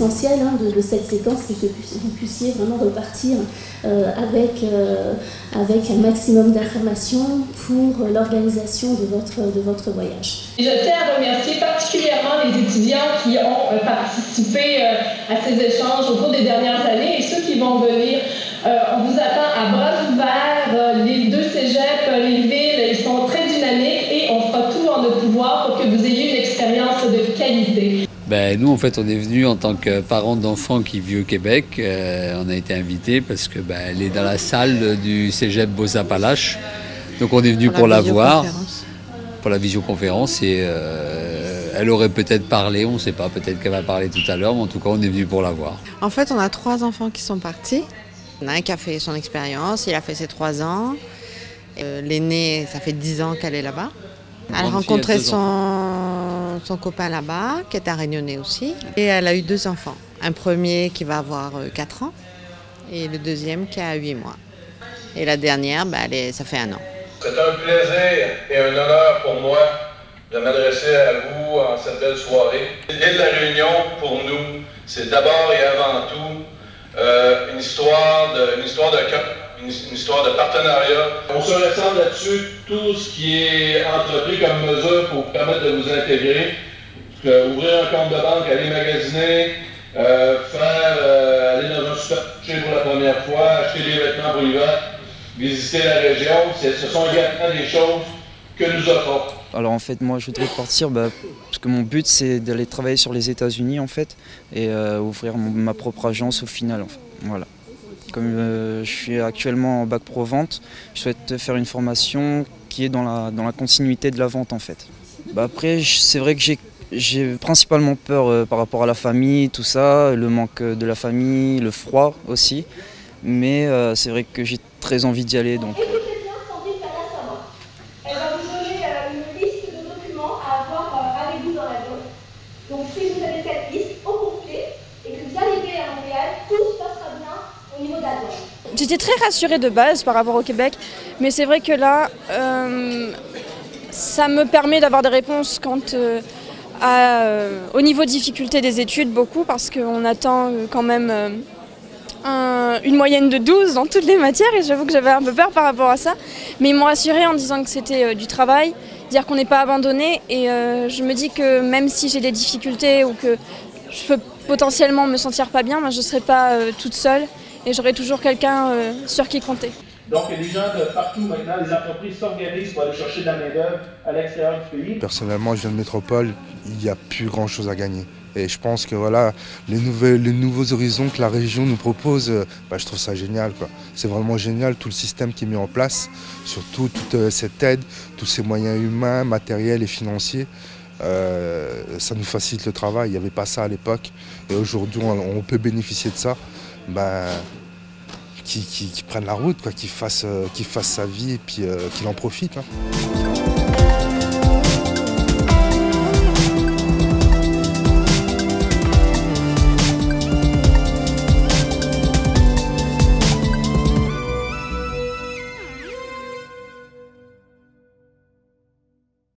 l'essentiel hein, de cette séquence, c'est que vous puissiez vraiment repartir avec un maximum d'informations pour l'organisation de votre voyage. Je tiens à remercier particulièrement les étudiants qui ont participé à ces échanges au cours des dernières années et ceux qui vont venir. On vous attend à bras ouverts, les deux cégeps, les villes, ils sont très dynamiques et on fera tout en notre pouvoir pour que vous ayez une expérience de qualité. Ben, nous, en fait, on est venus en tant que parents d'enfants qui vivent au Québec. On a été invités parce que ben, elle est dans la salle du Cégep Beaux-Appalaches. Donc on est venu pour la voir, pour la visioconférence. Et elle aurait peut-être parlé, on ne sait pas, peut-être qu'elle va parler tout à l'heure, mais en tout cas, on est venu pour la voir. En fait, on a trois enfants qui sont partis. Il y en a un qui a fait son expérience, il a fait ses 3 ans. L'aînée, ça fait 10 ans qu'elle est là-bas. Elle a rencontré son copain là-bas, qui est un Réunionnais aussi. Et elle a eu 2 enfants. Un premier qui va avoir 4 ans et le deuxième qui a 8 mois. Et la dernière, ben, ça fait 1 an. C'est un plaisir et un honneur pour moi de m'adresser à vous en cette belle soirée. L'île de la Réunion, pour nous, c'est d'abord et avant tout une histoire de camp. Une histoire de partenariat. On se rassemble là-dessus, tout ce qui est entrepris comme mesure pour vous permettre de vous intégrer, ouvrir un compte de banque, aller magasiner, aller dans un supermarché pour la première fois, acheter des vêtements pour l'hiver, visiter la région. Ce sont également des choses que nous offrons. Alors en fait, moi je voudrais partir parce que mon but c'est d'aller travailler sur les États-Unis en fait et ouvrir ma propre agence au final. En fait. Voilà. Comme je suis actuellement en Bac Pro Vente, je souhaite faire une formation qui est dans la continuité de la vente en fait. Bah après, c'est vrai que j'ai principalement peur par rapport à la famille, tout ça, le manque de la famille, le froid aussi. Mais c'est vrai que j'ai très envie d'y aller. Donc. Elle va vous donner une liste de documents à avoir avec vous dans l'avion. Donc si vous avez cette liste au complet et que vous arrivez à Montréal, tout se passera bien. J'étais très rassurée de base par rapport au Québec, mais c'est vrai que là, ça me permet d'avoir des réponses quant au niveau de difficulté des études, beaucoup, parce qu'on attend quand même une moyenne de 12 dans toutes les matières, et j'avoue que j'avais un peu peur par rapport à ça. Mais ils m'ont rassurée en disant que c'était du travail, dire qu'on n'est pas abandonné, et je me dis que même si j'ai des difficultés ou que je peux potentiellement me sentir pas bien, moi, je ne serai pas toute seule. Et j'aurai toujours quelqu'un sur qui compter. Donc les gens de partout maintenant, les entreprises s'organisent pour aller chercher de la main-d'œuvre à l'extérieur du pays. Personnellement, je viens de Métropole, il n'y a plus grand-chose à gagner. Et je pense que voilà, les nouveaux horizons que la région nous propose, je trouve ça génial. C'est vraiment génial tout le système qui est mis en place, surtout toute cette aide, tous ces moyens humains, matériels et financiers. Ça nous facilite le travail, il n'y avait pas ça à l'époque. Et aujourd'hui, on peut bénéficier de ça. Qui prenne la route, qu'ils fassent sa vie et puis qu'il en profite.